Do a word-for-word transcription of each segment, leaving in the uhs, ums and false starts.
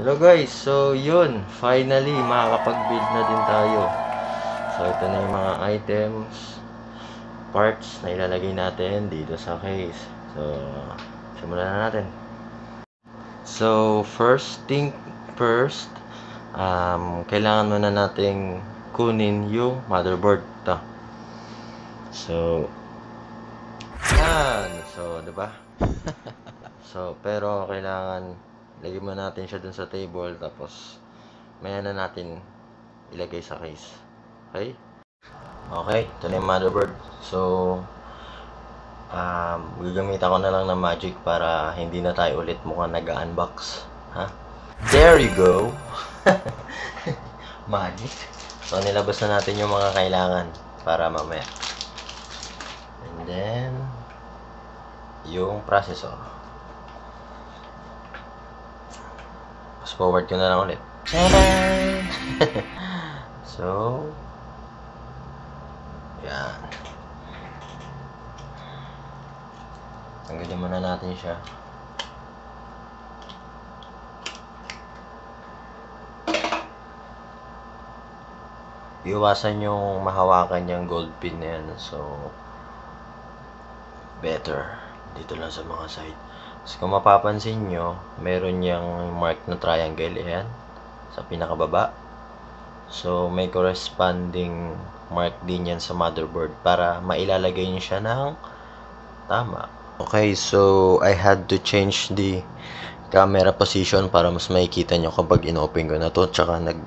Hello guys, so yun, finally makakapag-build na din tayo. So ito na yung mga items, parts na ilalagay natin dito sa case. So simulan na natin. So first thing first, um, kailangan muna nating kunin yung motherboard to. So yan, so diba? So pero kailangan lagyan mo natin siya dun sa table, tapos maya na natin ilagay sa case. Okay? Okay, ito na yung motherboard. So, um, gagamitan ko na lang ng magic para hindi na tayo ulit mukhang nag-unbox. Ha? There you go! Magic! So, nilabas na natin yung mga kailangan para mamaya. And then, yung processor. Forward ko na lang ulit. So, yan. Tanggalin muna natin siya. Iwasan yung mahawakan yung gold pin na yan. So, better. Dito lang sa mga side. So, kung mapapansin nyo, meron yung mark na triangle, ayan, sa pinakababa. So, may corresponding mark din yan sa motherboard para mailalagay nyo siya ng tama. Okay, so, I had to change the camera position para mas makikita nyo kapag in-open ko na to. Tsaka, nag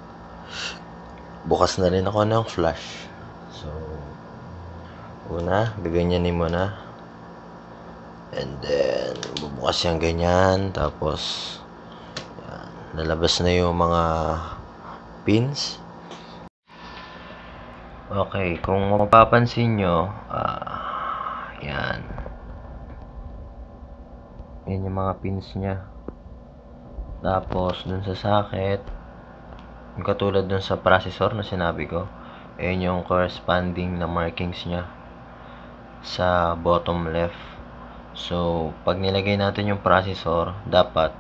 bukas na rin ako ng flash. So, una, gaganyanin mo na. And then, bubukas yung ganyan. Tapos, yan, nalabas na yung mga pins. Okay, kung mapapansin nyo, uh, yan. Yan yung mga pins nya. Tapos, dun sa socket, yung katulad dun sa processor na sinabi ko, yan yung corresponding na markings nya sa bottom left. So, pag nilagay natin yung processor, dapat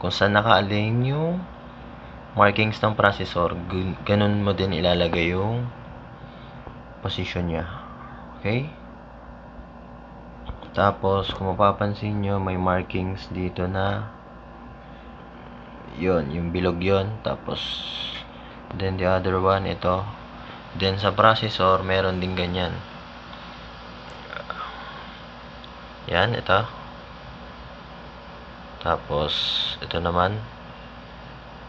kung saan naka-align yung markings ng processor, ganun mo din ilalagay yung position niya. Okay? Tapos, kung mapapansin nyo, may markings dito na yon, yung bilog yon. Tapos, then the other one, ito. Then, sa processor, meron din ganyan. Yan, ito. Tapos, ito naman.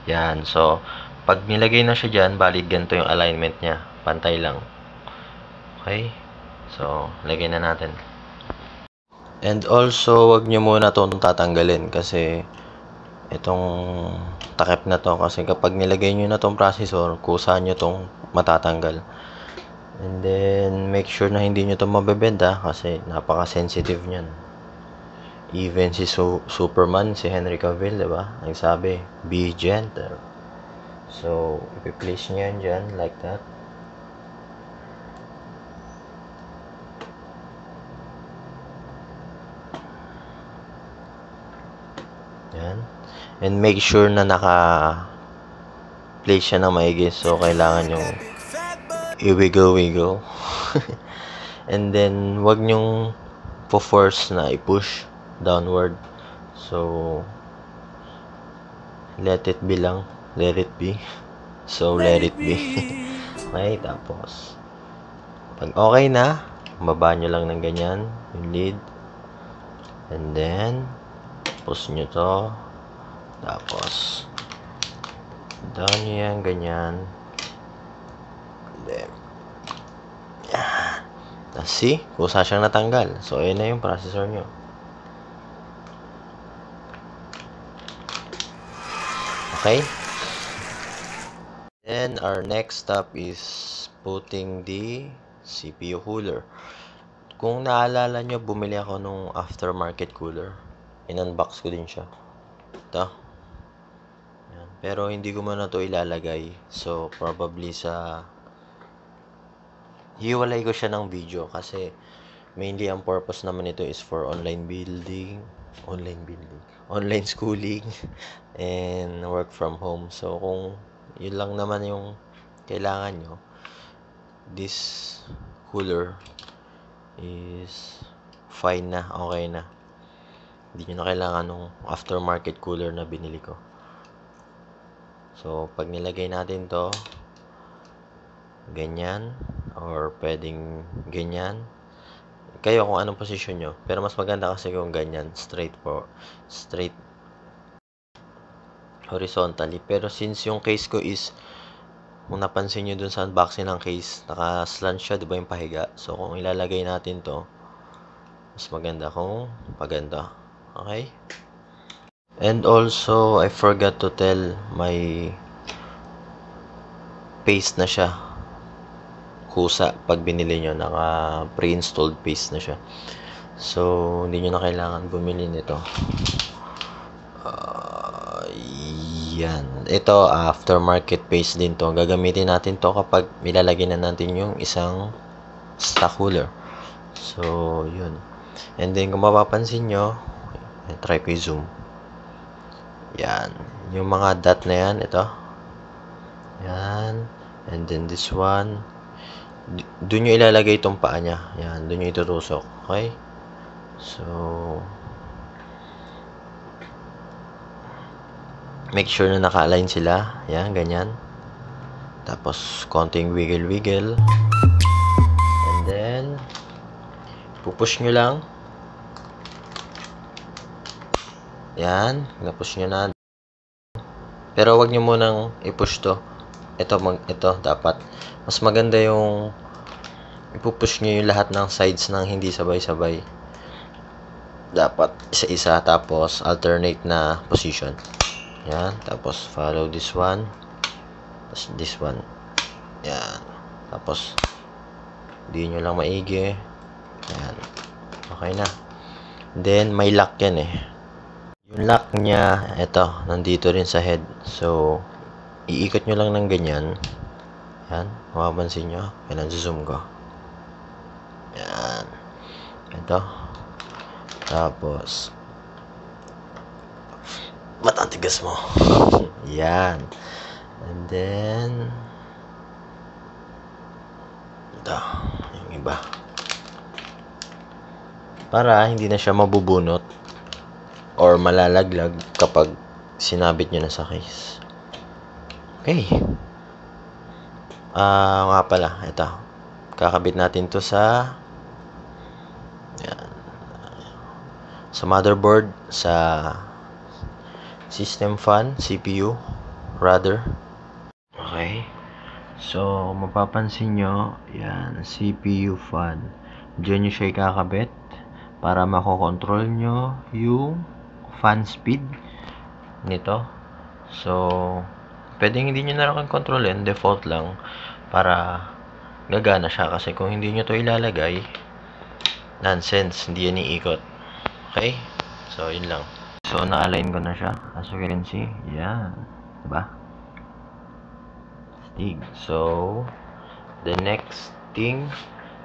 Yan. So, pag nilagay na siya dyan, bali ganito yung alignment niya. Pantay lang. Okay? So, lagay na natin. And also, wag nyo muna itong tatanggalin kasi itong takip na to. Kasi kapag nilagay nyo na itong processor, kusa nyo itong matatanggal. And then, make sure na hindi nyo ito mabibend, ha? Kasi napaka-sensitive nyan. Even si Su Superman, si Henry Cavill, diba? Nagsabi, be gentle. So, ipi-place nyo yan dyan, like that. Yan. And make sure na naka-place sya na maigi. So, kailangan yung i-wiggle wiggle. And then wag nyong po-force na i-push downward. So let it be lang. Let it be. So let it be. Okay, tapos pag okay na, baba nyo lang ng ganyan yung lead. And then push nyo to. Tapos down nyo yan, ganyan. Then, yeah. See, kusa siyang natanggal. So, ayun na yung processor nyo. Okay? Then, our next step is putting the C P U cooler. Kung naalala nyo, bumili ako nung aftermarket cooler. In-unbox ko din siya. Ito. Yan. Pero, hindi ko muna ito ilalagay. So, probably sa hiwalay ko siya ng video kasi mainly ang purpose naman ito is for online building, online building, online schooling, and work from home. So, kung yun lang naman yung kailangan nyo, this cooler is fine na, okay na. Hindi nyo na kailangan ng aftermarket cooler na binili ko. So, pag nilagay natin to, ganyan, or pwedeng ganyan. Kayo kung anong position nyo. Pero mas maganda kasi kung ganyan, straight po, straight horizontally. Pero since yung case ko is, kung napansin nyo dun sa unboxing ng case, naka-slant sya, diba yung pahiga? So, kung ilalagay natin to, mas maganda kung paganda. Okay? And also, I forgot to tell, may paste na siya. Kusa, pag binili nyo, naka pre-installed paste na siya. So, hindi nyo na kailangan bumili nito. Uh, yan. Ito, aftermarket paste din to. Gagamitin natin to kapag ilalagay na natin yung isang stock cooler. So, yun. And then, kung mapapansin nyo, try ko i-zoom. Yan. Yung mga dot na yan, ito. Yan. And then, this one. Doon nyo ilalagay itong paa niya. Yan. Doon nyo itutusok. Okay? So, make sure na naka-align sila. Yan. Ganyan. Tapos, konting wiggle-wiggle. And then, pupush nyo lang. Yan. Napush nyo na. Pero wag nyo munang i-push to. Ito, mag, ito dapat. Mas maganda yung ipupush nyo yung lahat ng sides ng hindi sabay-sabay. Dapat isa-isa. Tapos alternate na position. Yan. Tapos follow this one. Tapos this one. Yan. Tapos di nyo lang maigi. Ayan. Okay na. Then, may lock yan eh. Yung lock niya, eto, nandito rin sa head. So, iikot nyo lang ng ganyan. Ayan. Mapapansin nyo. Ayan, zoom ko. Ayan. Eto. Tapos, matatigas mo. Ayan. And then, ito. Yung iba. Para hindi na siya mabubunot or malalaglag kapag sinabit nyo na sa case. Okay. Ah, uh, nga pala. Ito. Kakabit natin to sa yan, sa motherboard, sa system fan, C P U, rather. Okay. So, mapapansin nyo, yan, C P U fan. Diyan nyo siya ikakabit para makokontrol nyo yung fan speed nito. So, pwedeng hindi nyo na rin kontrolin, default lang, para gagana siya. Kasi kung hindi nyo to ilalagay, nonsense, hindi yan iikot. Okay? So, yun lang. So, na-align ko na siya. As you can see, yeah. Diba? Stig. So, the next thing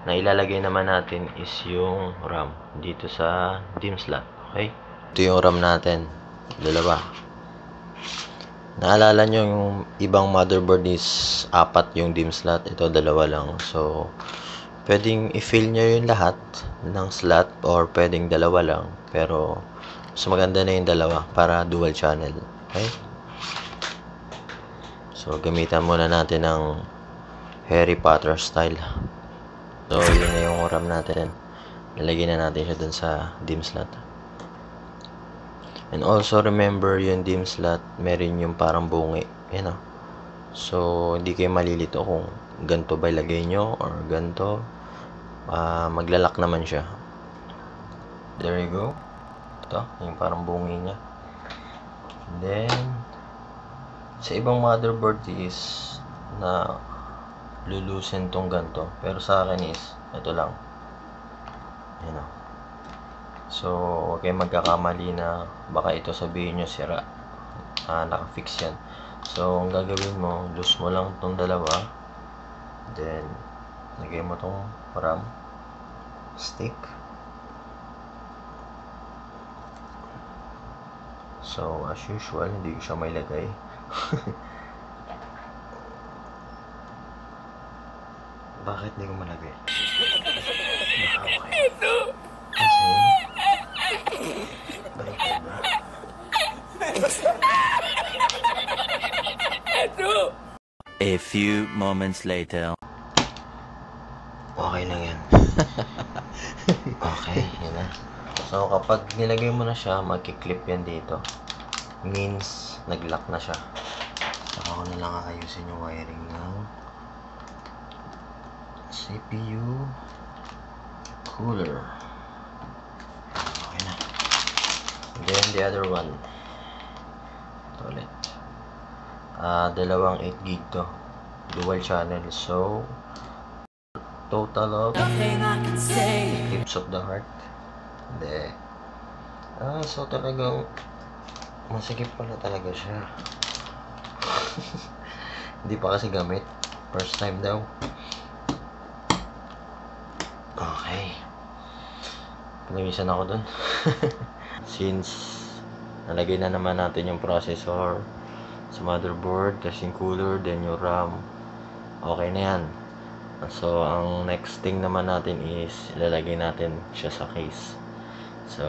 na ilalagay naman natin is yung RAM dito sa DIMM slot. Okay? Ito yung RAM natin. Dalawa. Naalala nyo yung ibang motherboard is apat yung DIMM slot. Ito dalawa lang. So, pwedeng i-fill nyo yung lahat ng slot or pwedeng dalawa lang. Pero, mas maganda na yung dalawa para dual channel. Okay? So, gamitan muna natin ng Harry Potter style. So, yun na yung RAM natin. Nilagay na natin siya dun sa DIMM slot. And also, remember yung DIMM slot, meron yung parang bungi. Yan o. So, hindi kayo malilito kung ganito ba ilagay nyo or ganito. Uh, maglalak naman siya. There you go. Ito, yung parang bungi niya. And then, sa ibang motherboard is na lulusin tong ganito. Pero sa akin is, ito lang. Ayan o. So, huwag kayo magkakamali na baka ito sabihin nyo sira. Ah, nakafix yan. So, ang gagawin mo, loose mo lang tong dalawa. Then, lagay mo tong RAM stick. So, as usual, hindi ko siya may lagay. Bakit hindi ko malagay? Baka okay. Kasi, balikan na. A few moments later. Okay na yan. Okay, yun na. So, kapag nilagay mo na siya, magkiklip yan dito. Means, nag-lock na siya. Saka ko na lang aayusin yung wiring ng C P U cooler. Okay na. And then, the other one. Ito ulit. Uh, dalawang eight gig to. Dual channel. So, total of tips of the heart. Hindi. Ah, so talagang masikip pala talaga siya. Hindi pa kasi gamit. First time daw. Okay. Pinawisan ako dun. Since nalagay na naman natin yung processor sa motherboard, kasi yung cooler, then yung RAM. Okay na yan. So, ang next thing naman natin is ilalagay natin siya sa case. So,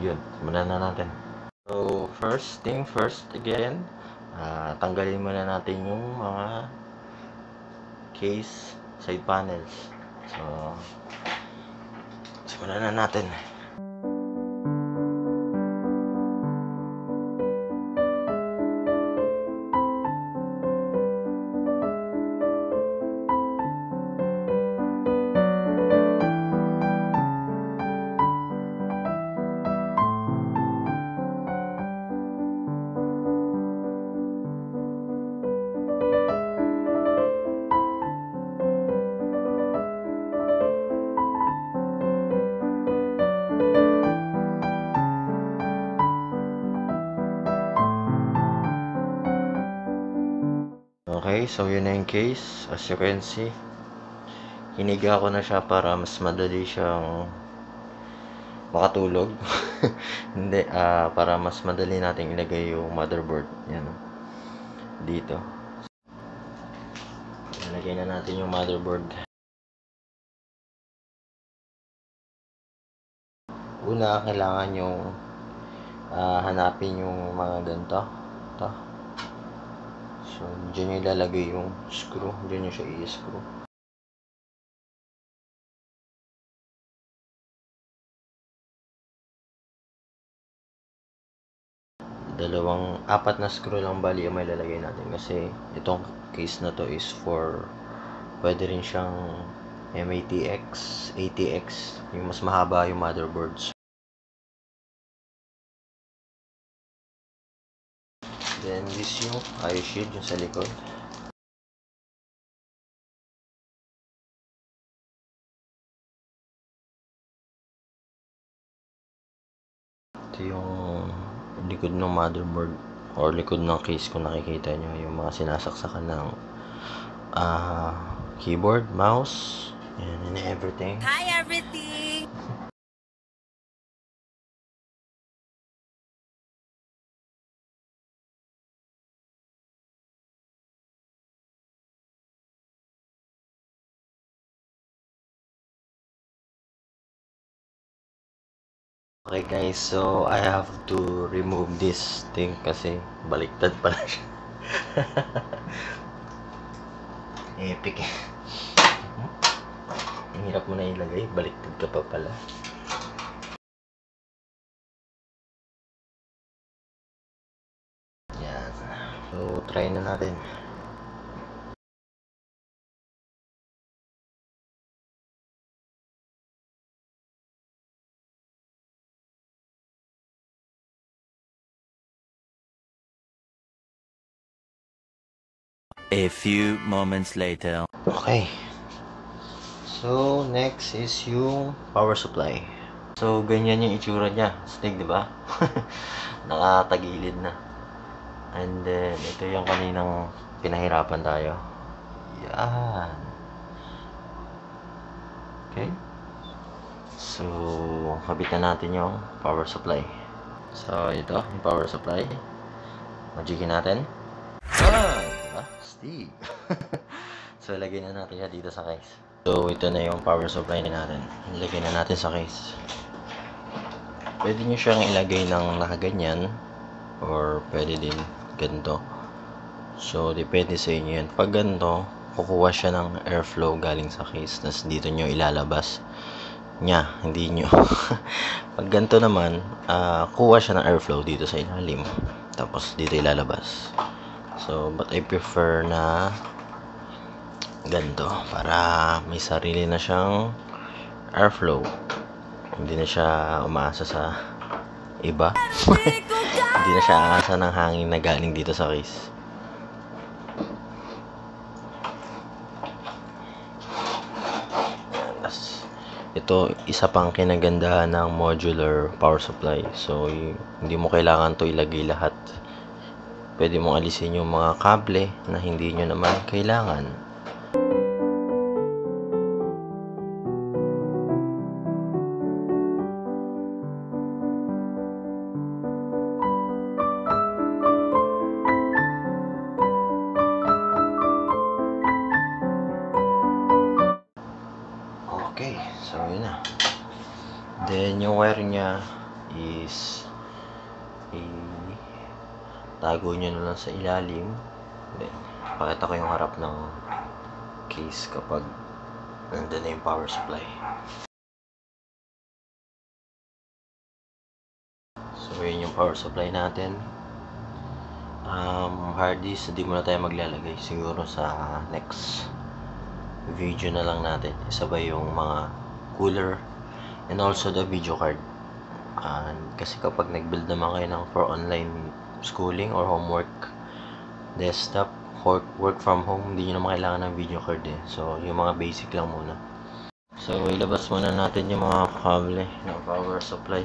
yun. Simulan na natin. So, first thing first again, uh, tanggalin muna natin yung mga case side panels. So, simulan na natin. Okay, so yun na yung case. As you can see, hiniga ko na siya para mas madali siyang makatulog. Hindi, uh, para mas madali natin ilagay yung motherboard. Yan. Dito. Ilagay na natin yung motherboard. Una, kailangan yung uh, hanapin yung mga ganito. Ito. So, dyan yung ilalagay yung screw. Dyan yung siya i-screw. Dalawang, apat na screw lang bali yung may lalagay natin. Kasi, itong case na to is for, pwede rin siyang M A T X, A T X. Yung mas mahaba yung motherboards. Then this yung eye shield yung sa likod. Ito yung likod ng motherboard or likod ng case, kung nakikita nyo yung mga sinasaksakan ng uh, keyboard, mouse, and everything. Hi everything! Okay guys, so I have to remove this thing kasi baliktad pala siya. Epic. Ang hirap mo na ilagay, baliktad ka pa pala. Yan. So try na natin. A few moments later. Okay. So, next is yung power supply. So, ganyan yung itsura niya. Stig, di ba? Nakatagilid na. And then, ito yung kaninang pinahirapan tayo. Yan. Okay. So, kabitan natin yung power supply. So, ito yung power supply. Magikin natin. Ah, diba? Steve. So, ilagay na natin yan dito sa case. So, ito na yung power supply natin. Ilagay na natin sa case. Pwede nyo siyang ilagay ng nakaganyan. Or, pwede din ganito. So, depende sa inyo yan. Pag ganito, kukuha siya ng airflow galing sa case. Tapos, dito nyo ilalabas nya. Hindi nyo. Pag ganito naman, uh, kuha siya ng airflow dito sa ilalim. Tapos, dito ilalabas. So, but I prefer na ganito. Para may sarili na siyang airflow. Hindi na siya umaasa sa iba. Hindi na siya aasa ng hangin na galing dito sa case. Ito, isa pang kinagandahan ng modular power supply. So, hindi mo kailangan to ilagay lahat. Pwede mong alisin yung mga kable na hindi nyo naman kailangan. Then, yung wire niya is i-tago nyo na lang sa ilalim. Then, pakita ko yung harap ng case kapag nandun na yung power supply. So, yun yung power supply natin. Um, hard disk, hindi muna tayo maglalagay. Siguro sa next video na lang natin. Isabay yung mga cooler. And also the video card. Uh, kasi kapag nag-build naman kayo ng for online schooling or homework, desktop, work, work from home, hindi nyo naman kailangan ng video card eh. So, yung mga basic lang muna. So, ilabas muna natin yung mga kable ng power supply.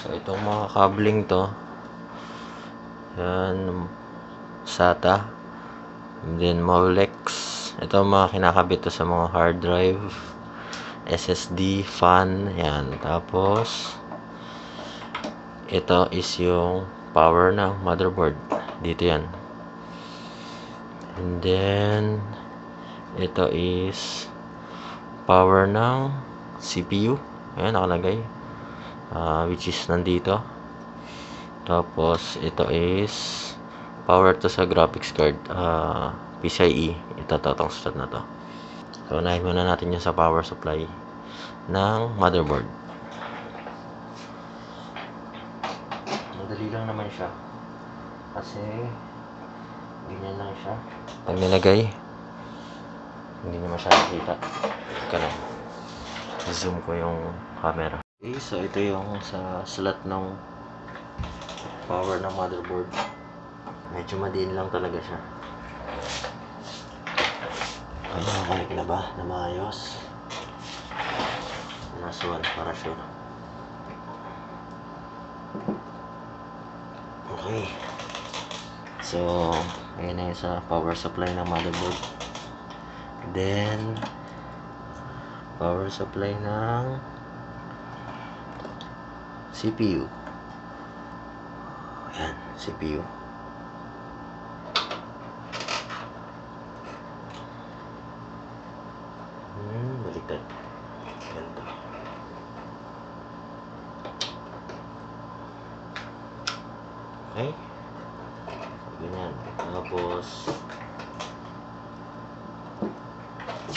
So, itong mga kabling to, yan, SATA, and then Molex. Ito mga kinakabit to sa mga hard drive. S S D, fan, yan. Tapos, ito is yung power ng motherboard. Dito yan. And then, ito is power ng C P U. Ayan, nakalagay. Uh, which is nandito. Tapos, ito is power to sa graphics card. Uh, P C I E. Ito, itong slot na to. So, unahin muna natin yung sa power supply ng motherboard. Madali lang naman siya. Kasi, ganyan lang siya. Pag nilagay, hindi naman siya nakita. Ika lang. Zoom ko yung camera. Okay, so ito yung sa slot ng power ng motherboard. Medyo madiin lang talaga siya. Nakakalik na ba na maayos? Last one para sure. Okay. So, ayan na sa power supply ng motherboard. Then, power supply ng C P U. Ayan, C P U. Baliktad. Ganito. Okay. Ganyan. Tapos,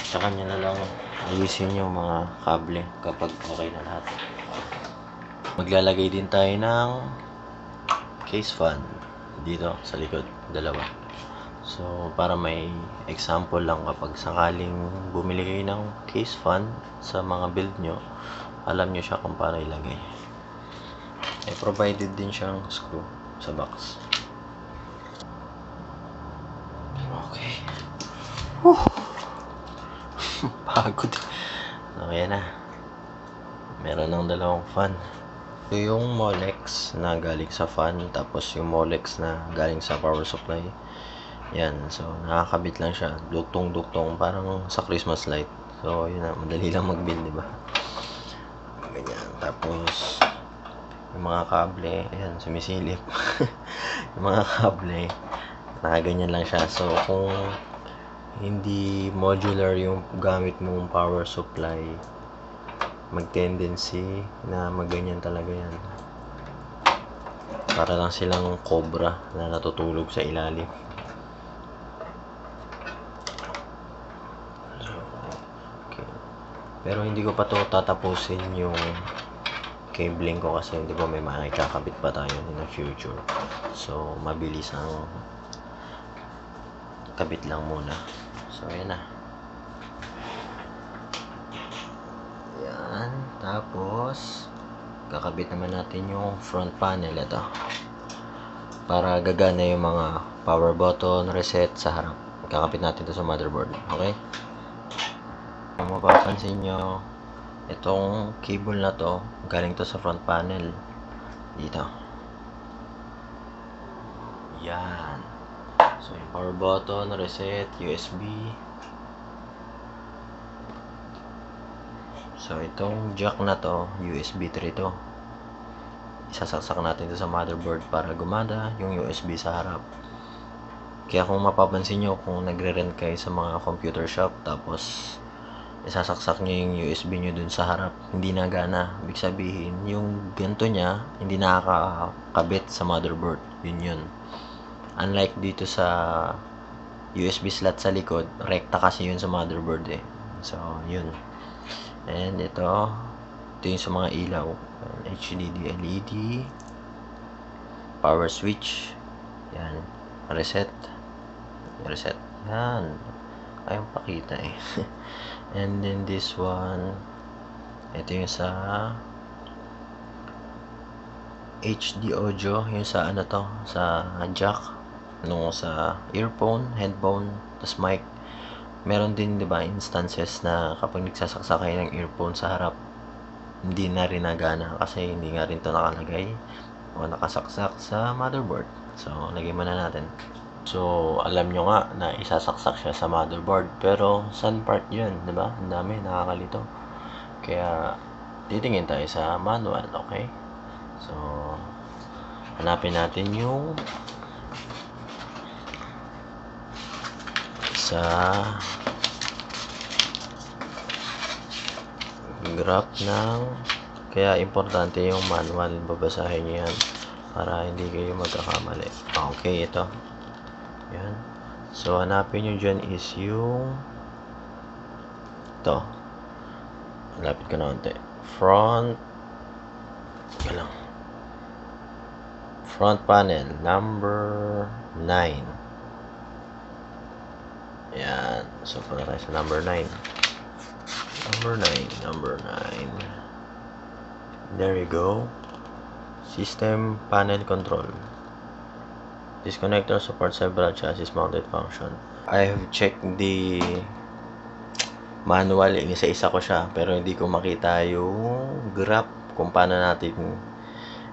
sa kanya na lang ayusin yung mga kable kapag okay na lahat. Maglalagay din tayo ng case fan dito sa likod. Dalawa. So, para may example lang, kapag sakaling bumili kayo ng case fan sa mga build nyo, alam nyo siya kung paano ilagay. Eh, provided din siyang screw sa box. Okay. Woo! Pagod. So, yan na. Meron ng dalawang fan. So, yung Molex na galing sa fan, tapos yung Molex na galing sa power supply. Yan, so nakakabit lang siya, duktong-duktong, parang sa Christmas light. So, yun na, madali lang mag-build, diba? Ganyan, tapos yung mga kable, ayan, sumisilip. Yung mga kable, nakaganyan lang siya. So, kung hindi modular yung gamit mong power supply, mag-tendency na maganyan talaga yan. Para lang silang cobra na natutulog sa ilalim. So, okay. Pero hindi ko pa to tatapusin yung cabling ko kasi hindi ko may makikakabit pa tayo in the future. So, mabilis ang kabit lang muna. So, ayan na. Ayan. Tapos, kakabit naman natin yung front panel. Ito. Para gagana yung mga power button, reset sa harap. Kakabit natin ito sa motherboard. Okay? Kung mapapansin nyo, itong cable na to, galing to sa front panel. Dito. Yan. So, yung power button, reset, U S B. So, itong jack na to, U S B three to. Isasaksak natin to sa motherboard para gumana yung U S B sa harap. Kaya kung mapapansin nyo, kung nagre-rent kayo sa mga computer shop, tapos isasaksak nyo yung U S B nyo dun sa harap, hindi na gana. Ibig sabihin, yung ganito nya, hindi nakakabit sa motherboard. Yun yun. Unlike dito sa U S B slot sa likod, rekta kasi yun sa motherboard eh. So, yun. And ito, ito yung sa mga ilaw. H D D, L E D, power switch, yan, reset, reset, yan. Ayaw pakita eh. And then this one, ito yung sa H D audio, yung sa ano to, sa jack nung sa earphone, headphone, tas mic. Meron din, di ba, instances na kapag nagsasaksak kayo ng earphone sa harap, hindi na rin nagana kasi hindi nga rin to nakalagay o nakasaksak sa motherboard. So, lagay muna natin. So, alam nyo nga na isasaksak siya sa motherboard. Pero, saan part yun? Diba? Ang dami, nakakalito. Kaya, titingin tayo sa manual, okay? So, hanapin natin yung sa graph ng, kaya importante yung manual. Babasahin nyo yan para hindi kayo magkakamali. Okay, ito. Yan. So, hanapin nyo dyan is yung ito. Hanapin ko na konti. Front lang. Front panel number nine. Yan. So, punta tayo sa number nine. Number nine. Number nine. There you go. System panel control. This connector supports several chassis mounted function. I have checked the manual. Isa-isa ko siya. Pero hindi ko makita yung graph kung paano natin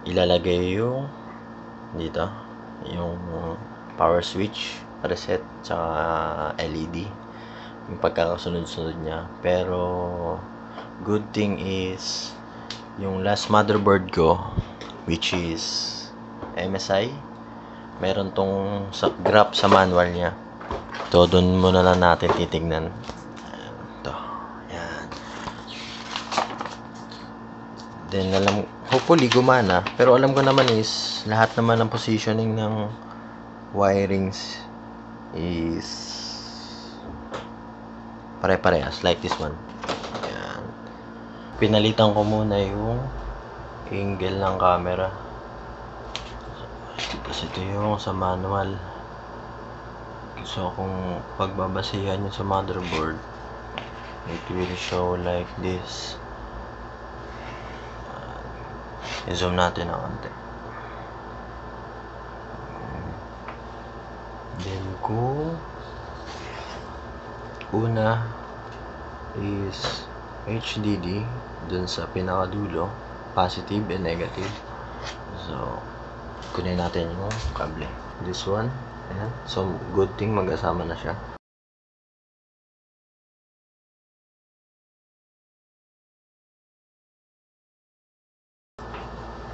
ilalagay yung dito. Yung power switch, reset, tsaka L E D. Yung pagkakasunod-sunod niya. Pero good thing is yung last motherboard ko, which is M S I. Meron tong graph sa manual niya. Ito, doon muna lang natin titignan. Ito. Ayan. Then, alam, hopefully gumana. Pero alam ko naman is, lahat naman ng positioning ng wirings is pare-parehas. Like this one. Ayan. Pinalitan ko muna yung angle ng camera. Kasi ito yung sa manual. So, kung pagbabasihan nyo sa motherboard, it will show like this. Uh, I-zoom natin ang konti. Then, kung una is H D D, dun sa pinakadulo, positive and negative. So, kunin natin yung kable. This one. Ayan. So, good thing mag-asama na siya.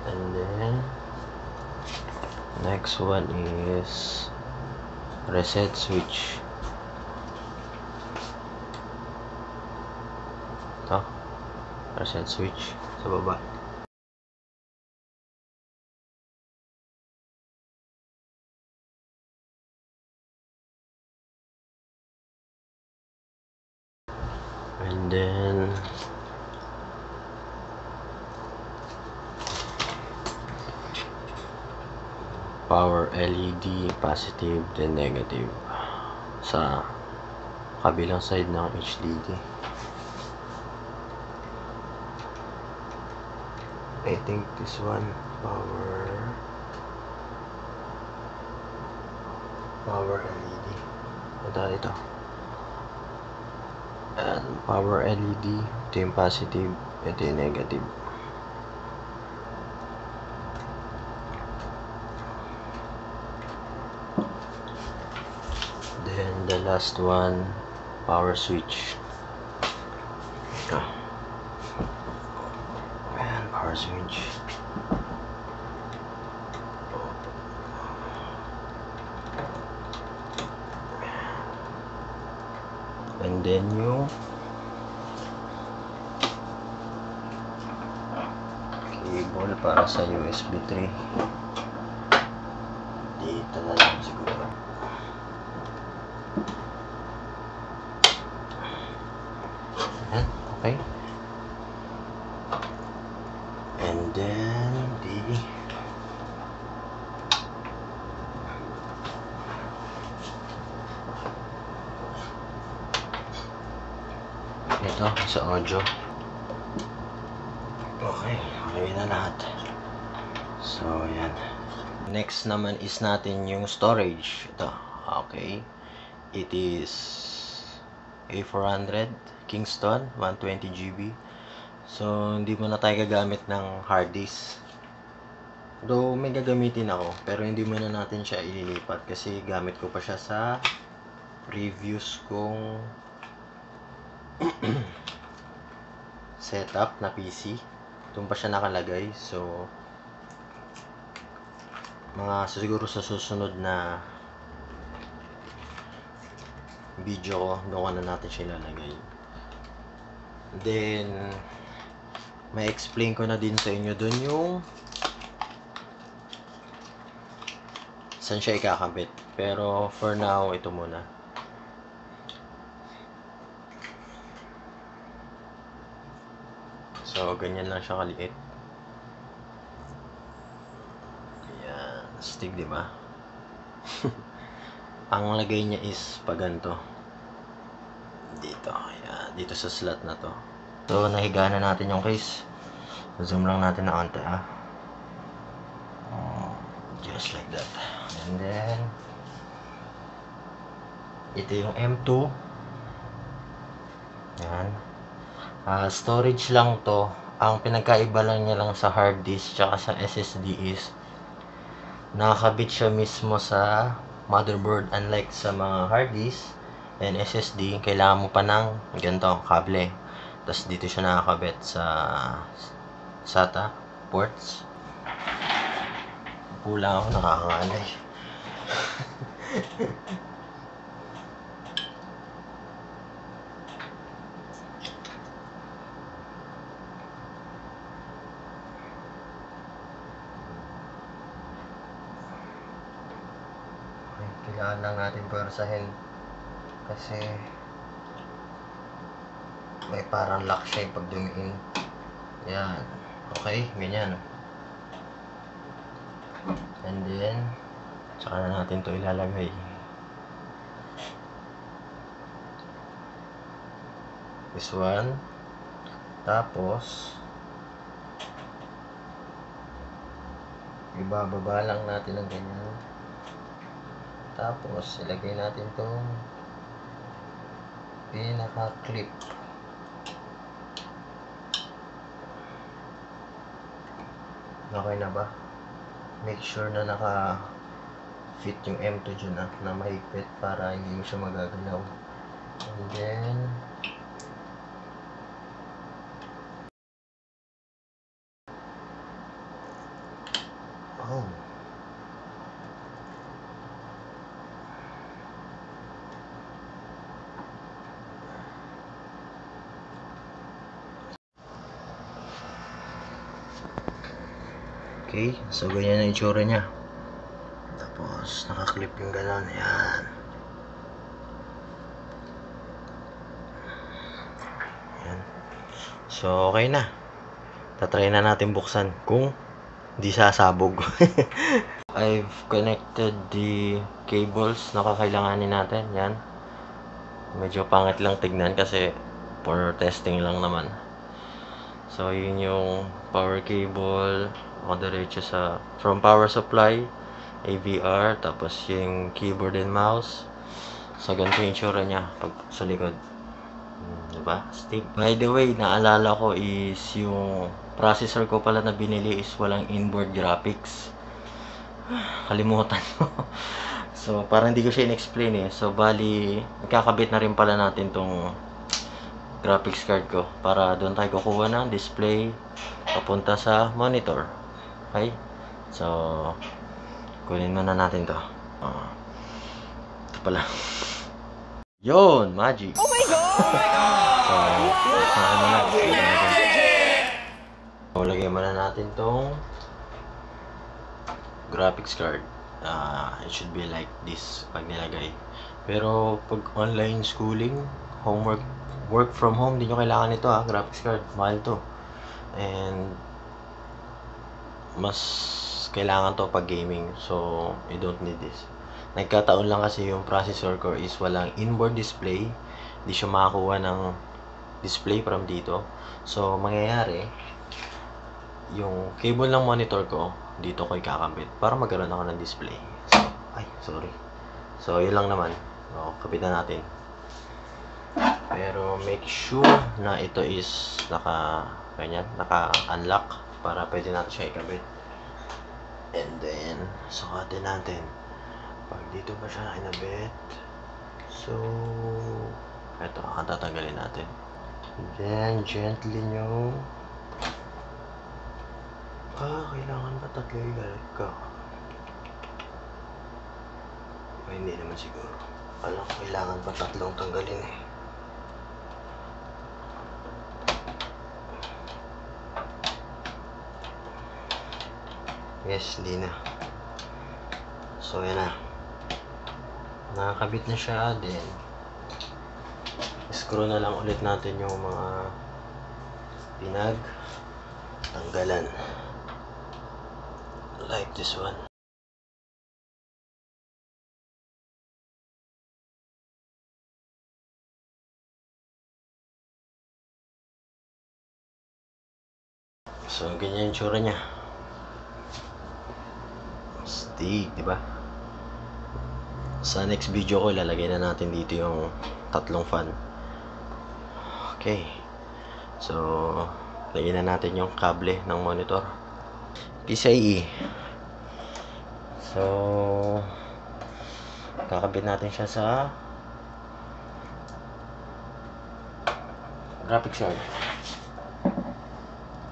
And Next one is reset switch. Toh, reset switch sebab and then power L E D positive then negative sa kabilang side ng H D D. I think this one power power L E D ito ito and power L E D, ito yung positive, ito yung negative. Then the last one, power switch. Ah. And power switch. And then you cable para sa U S B three dito na lang siguro. Ayan, okay, and then the ito sa audio. Okay, okay na lahat. So, yan. Next naman is natin yung storage. Ito, okay. It is A four hundred Kingston one twenty gigabytes. So, hindi mo na tayo gagamit ng hard disk. Though, may gagamitin ako. Pero hindi muna natin siya ililipat. Kasi gamit ko pa siya sa reviews kong setup na P C. Doon pa siya nakalagay. So, mga siguro sa susunod na video ko, doon na natin siya ilalagay. Then, may explain ko na din sa inyo doon yung saan siya ikakabit. Pero, for now, ito muna. So, ganyan lang siya kaliit. Ayan. Stig, di ba? Ang lagay niya is pag ganito. Dito. Ayan. Dito sa slot na to. So, nahiga na natin yung case. Zoom lang natin na onte, ah. Just like that. And then, ito yung M two. Ayan. Uh, storage lang to. Ang pinagkaiba lang niya lang sa hard disk tsaka sa S S D is nakakabit siya mismo sa motherboard, unlike sa mga hard disk and S S D, kailangan mo pa ng ganito, kable. Tapos dito siya nakakabit sa S A T A ports. Pula ako, nakakangalay. Kailangan lang natin pwersahin kasi may parang lock siya pag dumiin. Yan. Okay, ganyan. And then saka na natin 'to ilalagay. This one. Tapos ibababa lang natin ng ganyan. Tapos, ilagay natin itong pinaka-clip. Okay na ba? Make sure na naka-fit yung M two dyan na, na mahigpit para hindi mo siya magagalaw. And then, oh, Okay, so ganyan ang itsura niya. Tapos naka-clip yung gano'n. Ayan. Ayan. So okay na. Tatry na natin buksan kung di sasabog. I've connected the cables na kakailanganin natin. Ayan. Medyo pangit lang tignan kasi for testing lang naman. So yun yung power cable o diretso sa from power supply A V R, tapos yung keyboard and mouse. So ganito yung tsura nya pag sa likod, diba? Stick. By the way, naalala ko is yung processor ko pala na binili is walang inboard graphics. Kalimutan ko. So parang hindi ko siya in-explain eh. So bali ikakabit na rin pala natin tong graphics card ko para doon tayo kukuha ng display papunta sa monitor. Okay, so kunin muna natin to. Uh, ito pala yun, magic. Oh my god, so so lagay muna natin tong graphics card. Uh, it should be like this pag nilagay, pero pag online schooling, homework, work from home, di nyo kailangan ito ha, graphics card, mahal to. And mas kailangan to pag gaming, so you don't need this. Nagkataon lang kasi yung processor ko is walang inboard display, di siya makakuha ng display from dito. So mangyayari, yung cable ng monitor ko, dito ko ikakabit para magkaroon ako ng display. So, ay, sorry. So yun lang naman, o, kapit na natin. Pero make sure na ito is naka ganyan, naka-unlock para pwede natin siya ikabit. And then sukatin natin. Pag dito ba siya inabit? So ito, tatanggalin natin. Then gently nyo. Ah, kailangan ba tatlo ibalik ko? Ay, hindi naman siguro. Alam ko kailangan ba tatlong tanggalin eh. Yes, hindi na. So, yan na. Nakakabit na siya din. Screw na lang ulit natin yung mga pinag tanggalan. Like this one. So, ganyan yung tsura niya. Stick, diba? Sa next video ko, ilalagay na natin dito yung tatlong fan. Okay. So, lagyan na natin yung kable ng monitor. P C I E. So, kakabit natin siya sa graphics card.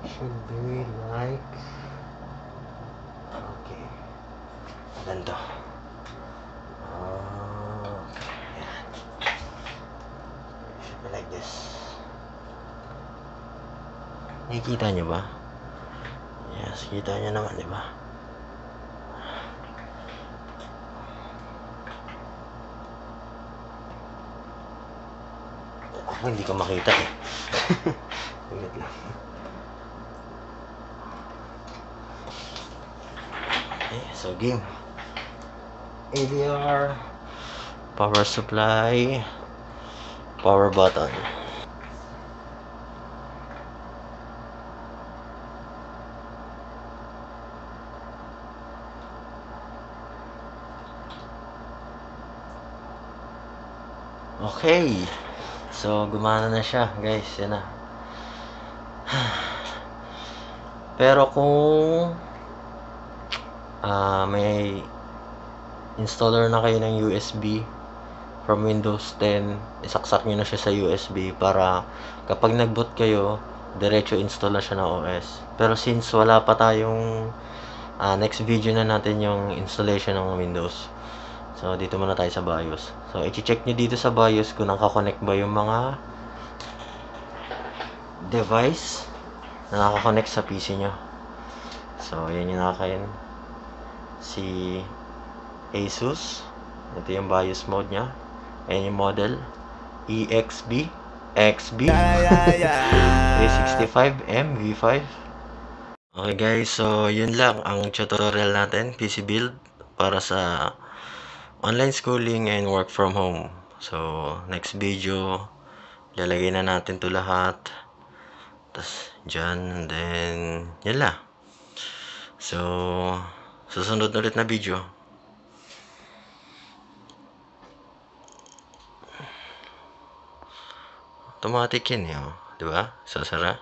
Should be like ganito. Okay. Ayan. Should be like this. Nakikita nyo ba? Yes, kita nyo naman, di ba? Ako hindi ko makita eh. Ingat lang. Okay, so game. A V R, power supply, power button. Okay, so gumana na siya guys, yan na. Pero kung uh, may installer na kayo ng U S B from Windows ten, isaksak nyo na siya sa U S B para kapag nagboot kayo, diretso install na siya ng O S. Pero since wala pa tayong uh, next video na natin yung installation ng Windows, so dito muna tayo sa BIOS. So i-check nyo dito sa BIOS kung nakakonect ba yung mga device na nakakonect sa P C nyo. So yan yung nakain si Asus. Ito yung BIOS mode nya. Ayan yung model E X B X B A sixty-five M V five. Okay guys, so yun lang ang tutorial natin, P C build para sa online schooling and work from home. So next video lalagay na natin to lahat. Tapos dyan, and then yun lang. So susunod ulit na video. Automatic yun yun, diba? Sasara.